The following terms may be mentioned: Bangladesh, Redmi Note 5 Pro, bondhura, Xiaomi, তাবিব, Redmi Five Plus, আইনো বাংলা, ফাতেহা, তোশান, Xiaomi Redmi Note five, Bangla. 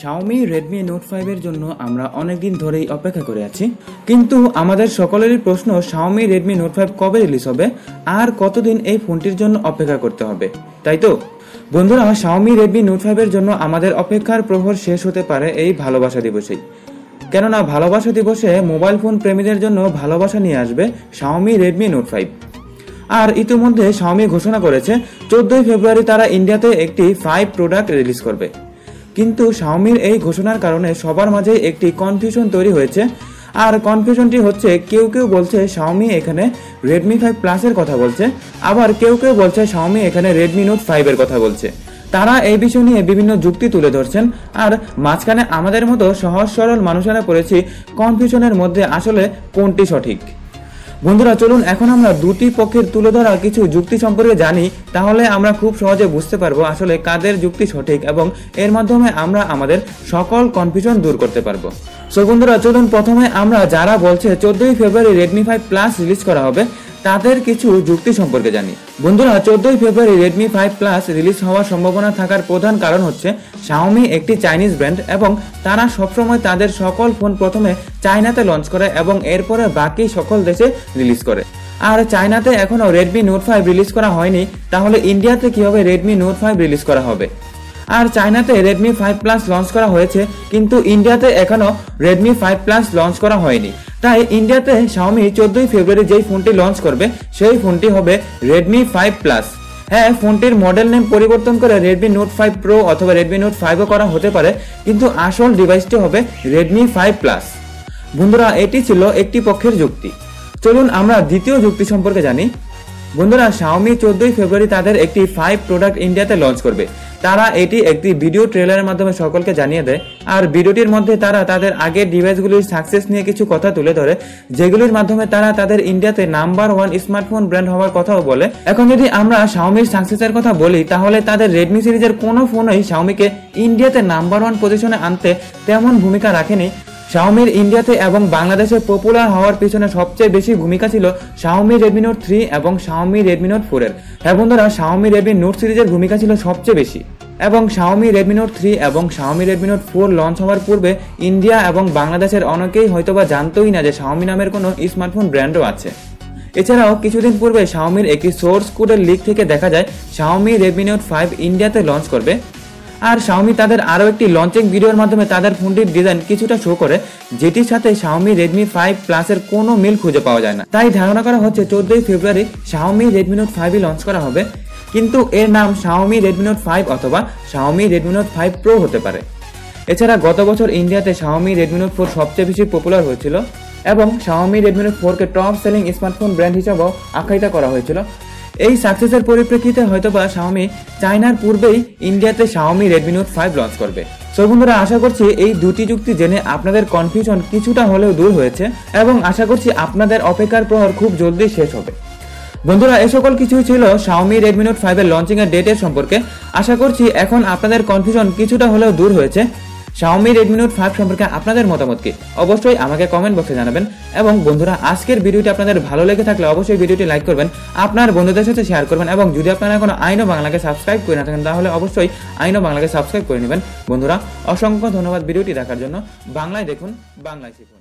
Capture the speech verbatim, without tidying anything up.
Xiaomi Redmi Note five এর জন্য আমরা অনেক দিন ধরেই অপেক্ষা করে আছি কিন্তু আমাদের সকলেরই প্রশ্ন Xiaomi Redmi Note five কবে রিলিজ হবে আর কতদিন এই ফোনটির জন্য অপেক্ষা করতে হবে তাই তো বন্ধুরা Xiaomi Redmi Note five এর জন্য আমাদের অপেক্ষার প্রহর শেষ হতে পারে এই ভালোবাসা দিবসেই কেননা ভালোবাসা দিবসে মোবাইল ফোন প্রেমীদের জন্য ভালোবাসা নিয়ে আসবে Xiaomi Redmi Note five আর ইতিমধ্যে Xiaomi ঘোষণা করেছে চৌদ্দই ফেব্রুয়ারি তারা ইন্ডিয়াতে একটি five প্রোডাক্ট রিলিজ করবে কিন্তু Xiaomi এই ঘোষণার কারণে সবার মাঝে একটি কনফিউশন তৈরি হয়েছে আর কনফিউশনটি হচ্ছে কেউ কেউ বলছে Xiaomi এখানে Redmi Five Plus এর কথা বলছে আবার কেউ কেউ বলছে Xiaomi এখানে Redmi Note five এর কথা বলছে তারা এই বিষয় নিয়ে বিভিন্ন যুক্তি তুলে ধরছেন আর মাঝখানে আমাদের মতো সহজ সরল মানুষেরা পড়েছি কনফিউশনের মধ্যে আসলে কোনটি সঠিক বন্ধুরা চলুন এখন আমরা দুটি পক্ষের তুলে ধরা কিছু যুক্তি সম্পর্কে জানি তাহলে আমরা খুব সহজে বুঝতে পারবো আসলে কাদের যুক্তি সঠিক এবং এর মাধ্যমে আমরা আমাদের সকল কনফিউশন দূর করতে পারবো সো বন্ধুরা চলুন প্রথমে আমরা যারা বলছে চৌদ্দই ফেব্রুয়ারি Redmi Five Plus রিলিজ করা হবে তাদের কিছু যুক্তি সম্পর্কে জানি বন্ধুরা চৌদ্দই ফেব্রুয়ারি Redmi Five Plus রিলিজ হওয়ার সম্ভাবনা থাকার প্রধান কারণ হচ্ছে Xiaomi একটি চাইনিজ ব্র্যান্ড এবং তারা সবসময় তাদের সকল ফোন প্রথমে চায়নাতে লঞ্চ করে এবং এরপরে বাকি সকল দেশে রিলিজ করে আর চায়নাতে এখনো Redmi Note five রিলিজ করা হয়নি তাহলে ইন্ডিয়াতে কিভাবে Redmi Note five রিলিজ করা হবে আর চায়নাতে Redmi Five Plus লঞ্চ করা হয়েছে কিন্তু ইন্ডিয়াতে এখনো Redmi Five Plus লঞ্চ করা হয়নি তাই ইন্ডিয়াতে Xiaomi চৌদ্দই ফেব্রুয়ারি যেই ফোনটি লঞ্চ করবে সেই ফোনটি হবে Redmi Five Plus হ্যাঁ ফোনটির মডেল নেম পরিবর্তন করে Redmi Note five Pro অথবা Redmi Note five ও করা হতে পারে কিন্তু আসল ডিভাইসটি হবে Redmi Five Plus বন্ধুরা এটি ছিল একটি পক্ষের যুক্তি চলুন আমরা দ্বিতীয় যুক্তি সম্পর্কে জানি বন্ধুরা Xiaomi চৌদ্দই ফেব্রুয়ারি তাদের একটি five প্রোডাক্ট ইন্ডিয়াতে লঞ্চ করবে তারা এটি একটি ভিডিও ট্রেলারের মাধ্যমে সকলকে জানিয়ে দেয় আর ভিডিওটির মধ্যে তারা তাদের আগের ডিভাইসগুলির সাকসেস নিয়ে কিছু কথা তুলে ধরে যেগুলির মাধ্যমে তারা তাদের ইন্ডিয়াতে নাম্বার one স্মার্টফোন ব্র্যান্ড হওয়ার কথাও বলে এখন যদি আমরা Xiaomi সাকসেসের কথা বলি তাহলে তাদের Redmi সিরিজের কোনো ফোনই Xiaomi কে ইন্ডিয়াতে নাম্বার one পজিশনে আনতে তেমন ভূমিকা রাখেনি Xiaomi ইন্ডিয়াতে এবং বাংলাদেশে পপুলার হওয়ার পিছনে সবচেয়ে বেশি ভূমিকা ছিল Xiaomi Redmi Note three এবং Xiaomi Redmi Note four এর হ্যাঁ বন্ধুরা Xiaomi Redmi Note সিরিজের ভূমিকা ছিল সবচেয়ে বেশি এবং Xiaomi Redmi Note three এবং Xiaomi Redmi Note four launch হওয়ার পূর্বে ইন্ডিয়া এবং বাংলাদেশের অনেকেই হয়তোবা জানতোই না যে Xiaomi নামের কোনো স্মার্টফোন ব্র্যান্ডও আছে এছাড়াও কিছুদিন পূর্বে Xiaomi এর একটি সোর্স কোডের লিক থেকে দেখা যায় Xiaomi Redmi Note five ইন্ডিয়াতে লঞ্চ করবে আর Xiaomi তাদের আরো একটি লঞ্চিং ভিডিওর মাধ্যমে তাদের ফোনটির ডিজাইন কিছুটা শো করে যেটির সাথে Xiaomi Redmi Five Plus এর কোনো মিল খুঁজে পাওয়া যায় না তাই ধারণা করা হচ্ছে চৌদ্দই ফেব্রুয়ারি Xiaomi Redmi Note five launch করা হবে কিন্তু এর নাম Xiaomi Redmi Note five অথবা Xiaomi Redmi Note five Pro হতে পারে এছাড়া গত বছর ইন্ডিয়াতে Xiaomi Redmi Note four সবচেয়ে বেশি পপুলার হয়েছিল এবং Xiaomi Redmi Note four কে টপ সেলিং স্মার্টফোন ব্র্যান্ড হিসেবে আখ্যায়িত করা হয়েছিল এই সাকসেসের পরিপ্রেক্ষিতে হয়তোবা Xiaomi চায়নার পূর্বেই ইন্ডিয়াতে Xiaomi Redmi Note five launch করবে সো বন্ধুরা আশা করছি এই দুটি যুক্তি জেনে আপনাদের কনফিউশন কিছুটা হলেও দূর হয়েছে এবং আশা করছি আপনাদের অপেক্ষার প্রহর খুব জলদি শেষ হবে বন্ধুরা এই সকল কিছুই ছিল Xiaomi Redmi Note five এর লঞ্চিং এর ডেটের সম্পর্কে আশা করছি এখন আপনাদের কনফিউশন কিছুটা হলেও দূর হয়েছে Xiaomi Redmi Note five সম্পর্কে আপনাদের মতামত কি অবশ্যই আমাকে কমেন্ট বক্সে জানাবেন এবং বন্ধুরা আজকের ভিডিওটি আপনাদের ভালো লেগে থাকলে অবশ্যই ভিডিওটি লাইক করবেন আপনার বন্ধুদের সাথে শেয়ার করবেন এবং যদি আপনারা কোনো আইনো বাংলাকে সাবস্ক্রাইব করে না থাকেন তাহলে অবশ্যই আইনো বাংলাকে সাবস্ক্রাইব করে নেবেন বন্ধুরা অসংখ্য ধন্যবাদ ভিডিওটি দেখার জন্য বাংলায় দেখুন বাংলায় শিখুন